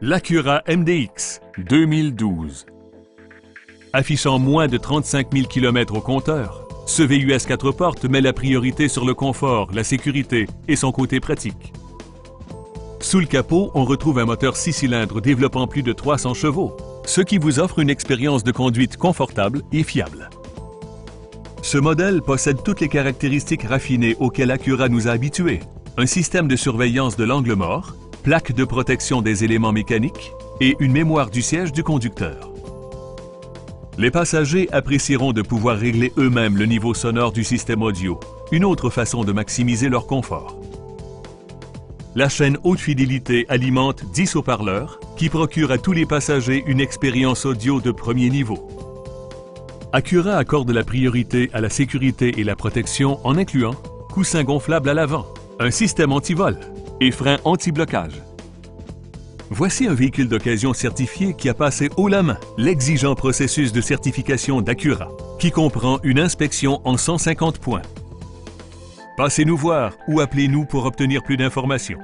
L'Acura MDX 2012. Affichant moins de 35 000 km au compteur, ce VUS 4 portes met la priorité sur le confort, la sécurité et son côté pratique. Sous le capot, on retrouve un moteur 6 cylindres développant plus de 300 chevaux, ce qui vous offre une expérience de conduite confortable et fiable. Ce modèle possède toutes les caractéristiques raffinées auxquelles Acura nous a habitués. Un système de surveillance de l'angle mort, plaque de protection des éléments mécaniques et une mémoire du siège du conducteur. Les passagers apprécieront de pouvoir régler eux-mêmes le niveau sonore du système audio, une autre façon de maximiser leur confort. La chaîne haute fidélité alimente 10 haut-parleurs qui procurent à tous les passagers une expérience audio de premier niveau. Acura accorde la priorité à la sécurité et la protection en incluant coussin gonflable à l'avant, un système anti-vol et frein anti-blocage. Voici un véhicule d'occasion certifié qui a passé haut la main l'exigeant processus de certification d'Acura, qui comprend une inspection en 150 points. Passez-nous voir ou appelez-nous pour obtenir plus d'informations.